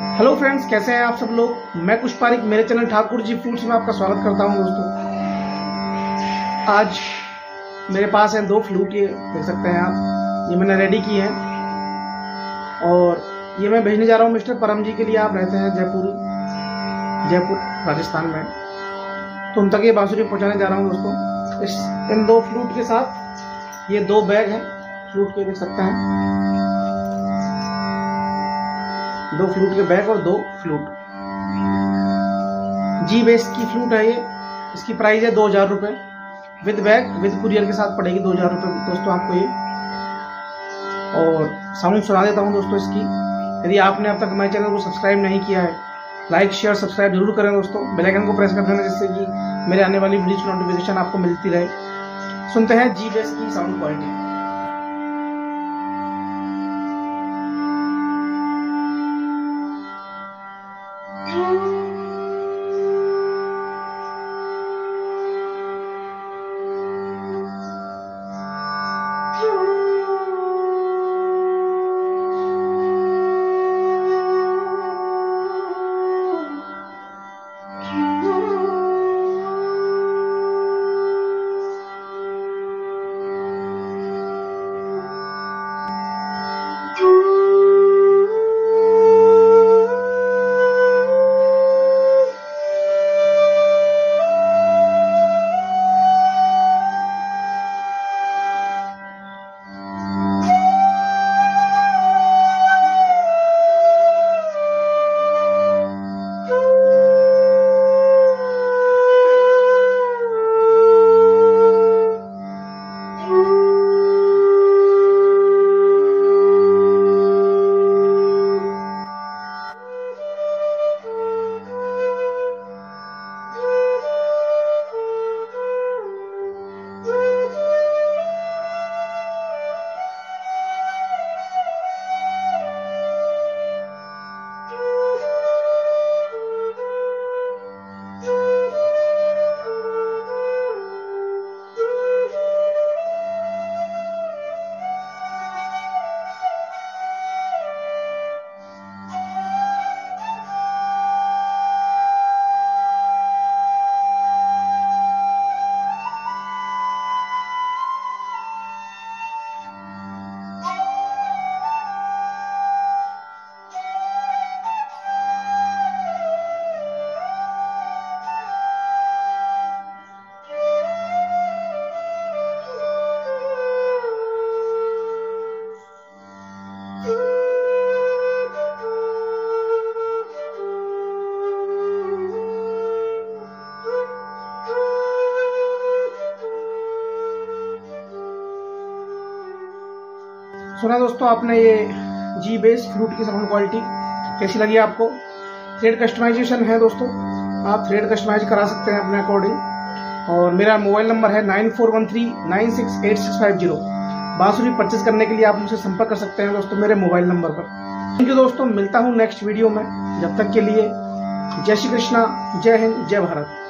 Hello friends, कैसे हैं आप सब लोग। मैं कुछ पारिक, मेरे चैनल ठाकुर जी फ्लूट्स में आपका स्वागत करता हूं। दोस्तों, आज मेरे पास हैं दो फ्लूट, ये देख सकते हैं आप, ये मैंने रेडी किए हैं और ये मैं भेजने जा रहा हूं मिस्टर परम जी के लिए। आप रहते हैं जयपुर राजस्थान में, तो उन तक ये बांसुरी पहुँचाने जा रहा हूँ दोस्तों। इन दो फ्लूट के साथ ये दो बैग हैं फ्लूट के, देख सकते हैं, दो फ्लूट के बैग और दो फ्लूट। जी बेस की फ्लूट है ये, इसकी प्राइस है 2000 रुपये विद बैग विद कुरियर के साथ पड़ेगी 2000 रुपये दोस्तों आपको ये। और साउंड सुना देता हूँ दोस्तों इसकी। यदि आपने अब तक हमारे चैनल को सब्सक्राइब नहीं किया है, लाइक शेयर सब्सक्राइब जरूर करें दोस्तों। बेल आइकन को प्रेस कर देना जिससे कि मेरे आने वाली वीडियो की नोटिफिकेशन आपको मिलती रहे। सुनते हैं जी बेस की साउंड क्वालिटी। सुना दोस्तों आपने ये जी बेस फ्लूट की साउंड क्वालिटी कैसी लगी आपको। थ्रेड कस्टमाइजेशन है दोस्तों, आप थ्रेड कस्टमाइज करा सकते हैं अपने अकॉर्डिंग। और मेरा मोबाइल नंबर है 9413968650। बांसुरी परचेज करने के लिए आप मुझसे संपर्क कर सकते हैं दोस्तों मेरे मोबाइल नंबर पर। थैंक यू दोस्तों, मिलता हूँ नेक्स्ट वीडियो में। जब तक के लिए जय श्री कृष्णा, जय हिंद, जय भारत।